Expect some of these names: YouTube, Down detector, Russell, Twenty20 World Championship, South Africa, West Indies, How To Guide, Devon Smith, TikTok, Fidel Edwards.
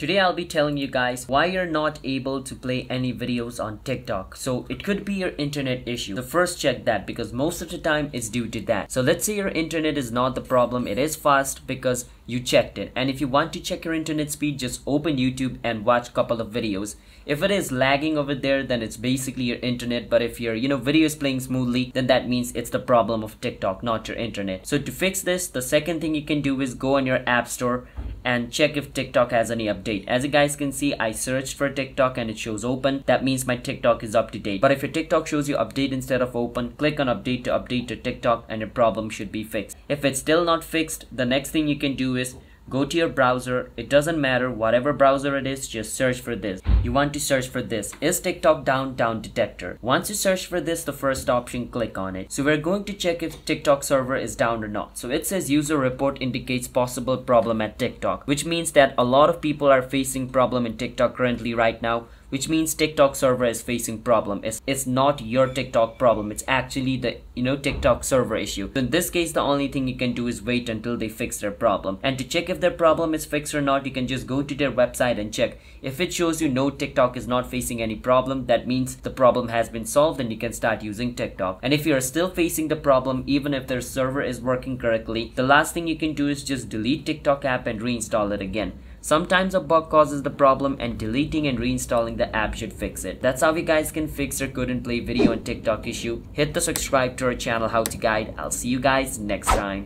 Today I'll be telling you guys why you're not able to play any videos on TikTok. So it could be your internet issue. So first check that, because most of the time it's due to that. So let's say your internet is not the problem, it is fast because you checked it. And if you want to check your internet speed, just open YouTube and watch a couple of videos. If it is lagging over there, then it's basically your internet. But if your video is playing smoothly, then that means it's the problem of TikTok, not your internet. So to fix this, the second thing you can do is go on your app store and check if TikTok has any update. As you guys can see, I searched for TikTok and it shows open. That means my TikTok is up to date. But if your TikTok shows you update instead of open, click on update to update your TikTok and your problem should be fixed. If it's still not fixed, the next thing you can do is go to your browser. It doesn't matter whatever browser it is, just search for this. You want to search for this. Is TikTok down detector? Once you search for this, the first option, click on it. So we're going to check if TikTok server is down or not. So it says user report indicates possible problem at TikTok, which means that a lot of people are facing problem in TikTok currently right now, which means TikTok server is facing problem. It's not your TikTok problem. It's actually the TikTok server issue. So in this case, the only thing you can do is wait until they fix their problem. And to check if their problem is fixed or not, you can just go to their website and check. If it shows you no, TikTok is not facing any problem, that means the problem has been solved and you can start using TikTok. And if you are still facing the problem, even if their server is working correctly, the last thing you can do is just delete TikTok app and reinstall it again. Sometimes a bug causes the problem, and deleting and reinstalling the app should fix it. That's how you guys can fix your couldn't play video on TikTok issue. Hit the subscribe to our channel How To Guide. I'll see you guys next time.